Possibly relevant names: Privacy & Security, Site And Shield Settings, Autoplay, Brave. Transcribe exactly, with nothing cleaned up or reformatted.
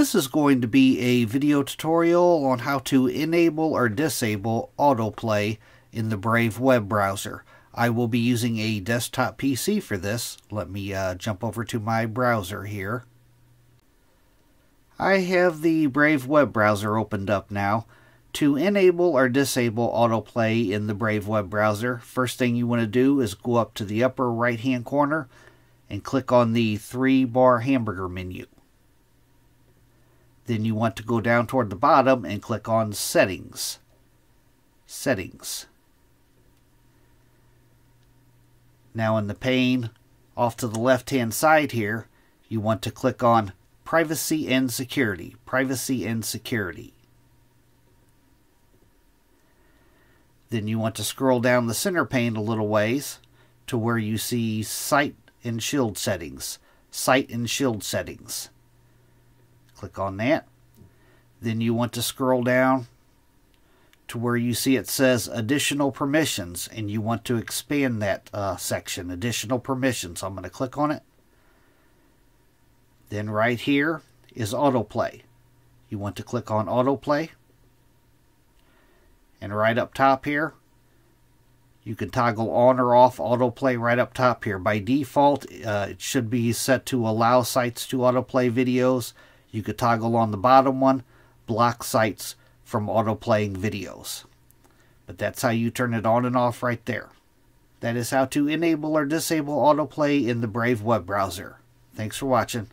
This is going to be a video tutorial on how to enable or disable autoplay in the Brave web browser. I will be using a desktop P C for this. Let me uh, jump over to my browser here. I have the Brave web browser opened up now. To enable or disable autoplay in the Brave web browser, first thing you want to do is go up to the upper right hand corner and click on the three bar hamburger menu. Then you want to go down toward the bottom and click on Settings. Settings. Now in the pane off to the left hand side here, you want to click on Privacy and Security. Privacy and Security. Then you want to scroll down the center pane a little ways to where you see Site and Shield Settings. Site and Shield Settings. Click on that. Then you want to scroll down to where you see it says Additional Permissions, and you want to expand that uh, section, Additional Permissions. I'm going to click on it. Then right here is Autoplay. You want to click on Autoplay. And right up top here, you can toggle on or off autoplay right up top here. By default, uh, it should be set to allow sites to autoplay videos. You could toggle on the bottom one, block sites from autoplaying videos. But that's how you turn it on and off right there. That is how to enable or disable autoplay in the Brave web browser. Thanks for watching.